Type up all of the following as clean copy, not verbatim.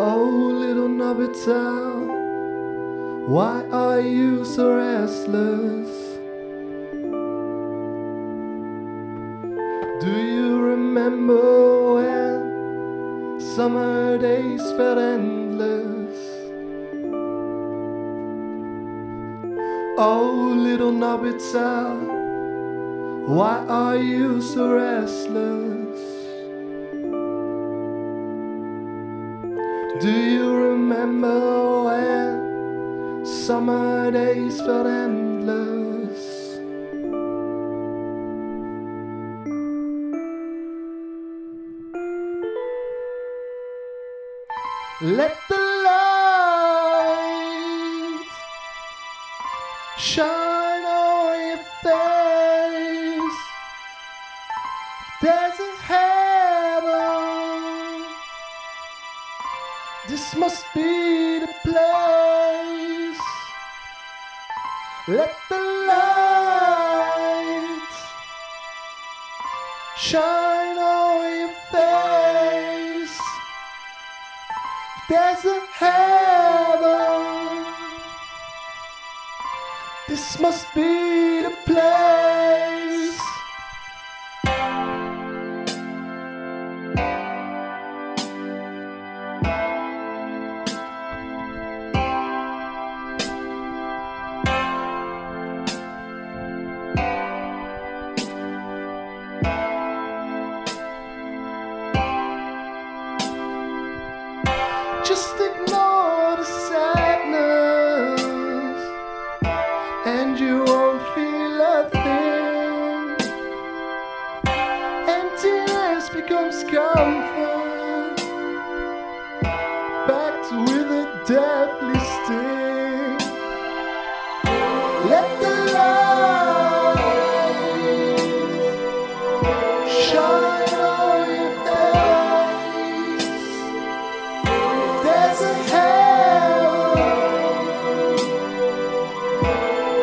Oh, little Nobita, why are you so restless? Do you remember when summer days felt endless? Oh, little Nobita, why are you so restless? Do you remember when summer days felt endless? Let the light shine on your face. If there's a heaven, this must be the place. Let the light shine on your face. There's a heaven, this must be the place. Just ignore the sadness, and you won't feel a thing. Emptiness becomes comfort, packed with a deadly sting. Let the light shine on your face.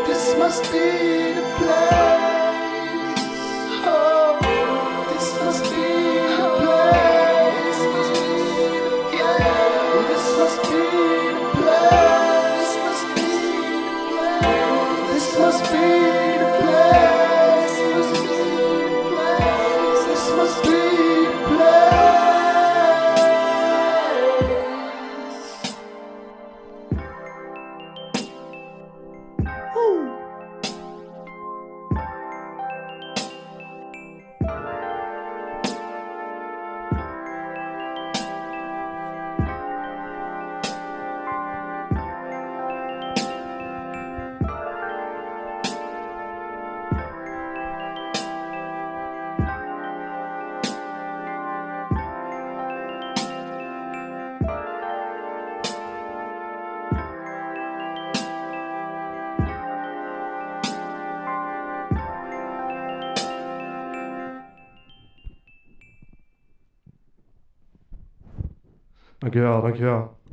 This must be the place. Oh, this must be the place. This must be the place. This must be the place. This must be the place. Dankjewel, dankjewel.